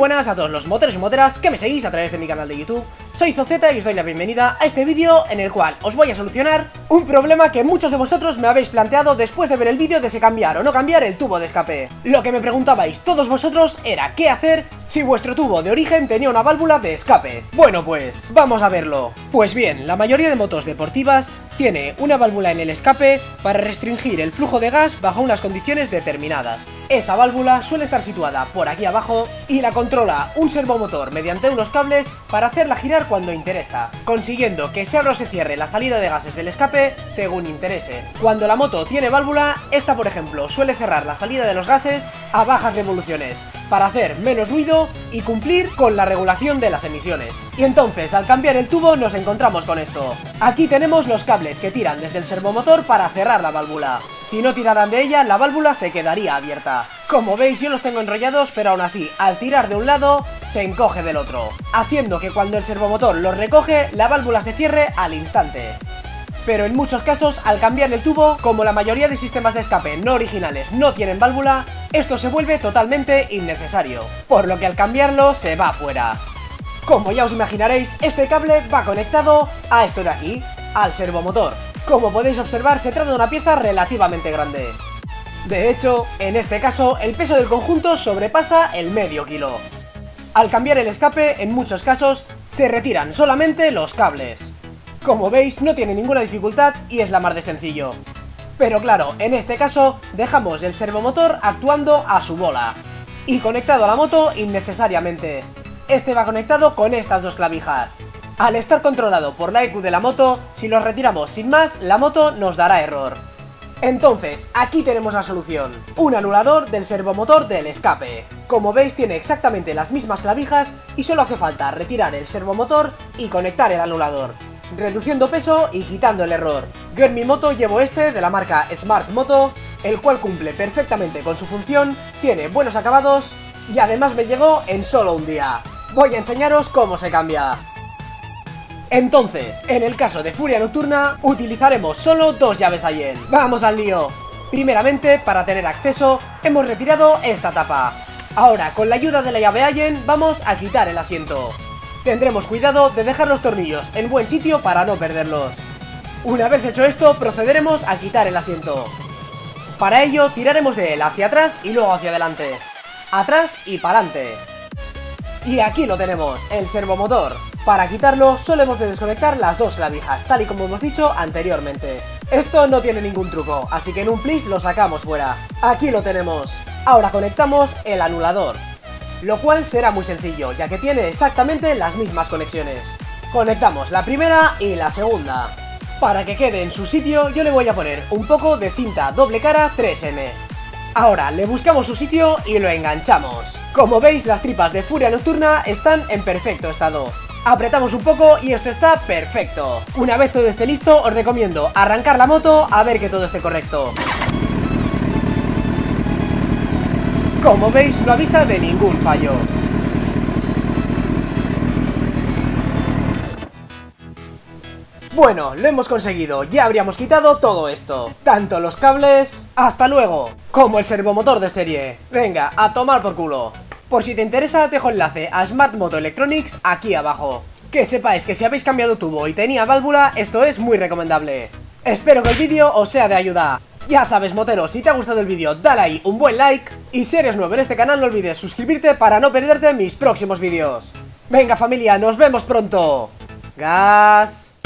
buenas a todos los moteros y moteras que me seguís a través de mi canal de YouTube. Soy Zoceta y os doy la bienvenida a este vídeo en el cual os voy a solucionar un problema que muchos de vosotros me habéis planteado después de ver el vídeo de si cambiar o no cambiar el tubo de escape. Lo que me preguntabais todos vosotros era qué hacer si vuestro tubo de origen tenía una válvula de escape. Bueno, pues vamos a verlo. Pues bien, la mayoría de motos deportivas tiene una válvula en el escape para restringir el flujo de gas bajo unas condiciones determinadas. Esa válvula suele estar situada por aquí abajo y la controla un servomotor mediante unos cables para hacerla girar cuando interesa, consiguiendo que se abra o se cierre la salida de gases del escape según interese. Cuando la moto tiene válvula, esta por ejemplo suele cerrar la salida de los gases a bajas revoluciones para hacer menos ruido y cumplir con la regulación de las emisiones. Y entonces al cambiar el tubo nos encontramos con esto. Aquí tenemos los cables que tiran desde el servomotor para cerrar la válvula. Si no tiraran de ella, la válvula se quedaría abierta. Como veis, yo los tengo enrollados, pero aún así, al tirar de un lado, se encoge del otro, haciendo que cuando el servomotor los recoge, la válvula se cierre al instante. Pero en muchos casos, al cambiar el tubo, como la mayoría de sistemas de escape no originales no tienen válvula, esto se vuelve totalmente innecesario, por lo que al cambiarlo se va fuera. Como ya os imaginaréis, este cable va conectado a esto de aquí, al servomotor. Como podéis observar, se trata de una pieza relativamente grande. De hecho, en este caso, el peso del conjunto sobrepasa el medio kilo. Al cambiar el escape, en muchos casos, se retiran solamente los cables. Como veis, no tiene ninguna dificultad y es la mar de sencillo. Pero claro, en este caso, dejamos el servomotor actuando a su bola y conectado a la moto innecesariamente. Este va conectado con estas dos clavijas. Al estar controlado por la EQ de la moto, si los retiramos sin más, la moto nos dará error. Entonces, aquí tenemos la solución. Un anulador del servomotor del escape. Como veis, tiene exactamente las mismas clavijas y solo hace falta retirar el servomotor y conectar el anulador, reduciendo peso y quitando el error. Yo en mi moto llevo este de la marca Smart Moto, el cual cumple perfectamente con su función, tiene buenos acabados y además me llegó en solo un día. Voy a enseñaros cómo se cambia. Entonces, en el caso de Furia Nocturna, utilizaremos solo dos llaves Allen. ¡Vamos al lío! Primeramente, para tener acceso, hemos retirado esta tapa. Ahora, con la ayuda de la llave Allen, vamos a quitar el asiento. Tendremos cuidado de dejar los tornillos en buen sitio para no perderlos. Una vez hecho esto, procederemos a quitar el asiento. Para ello, tiraremos de él hacia atrás y luego hacia adelante. Atrás y para adelante. Y aquí lo tenemos, el servomotor. Para quitarlo, solo hemos de desconectar las dos clavijas, tal y como hemos dicho anteriormente. Esto no tiene ningún truco, así que en un plis lo sacamos fuera. Aquí lo tenemos. Ahora conectamos el anulador, lo cual será muy sencillo, ya que tiene exactamente las mismas conexiones. Conectamos la primera y la segunda. Para que quede en su sitio, yo le voy a poner un poco de cinta doble cara 3M. Ahora le buscamos su sitio y lo enganchamos. Como veis, las tripas de Furia Nocturna están en perfecto estado. Apretamos un poco y esto está perfecto. Una vez todo esté listo, os recomiendo arrancar la moto a ver que todo esté correcto. Como veis, no avisa de ningún fallo. Bueno, lo hemos conseguido, ya habríamos quitado todo esto. Tanto los cables, hasta luego, como el servomotor de serie. Venga, a tomar por culo. Por si te interesa, dejo enlace a Smart Moto Electronics aquí abajo. Que sepáis que si habéis cambiado tubo y tenía válvula, esto es muy recomendable. Espero que el vídeo os sea de ayuda. Ya sabes, motero, si te ha gustado el vídeo, dale ahí un buen like. Y si eres nuevo en este canal, no olvides suscribirte para no perderte mis próximos vídeos. Venga familia, nos vemos pronto. Gas.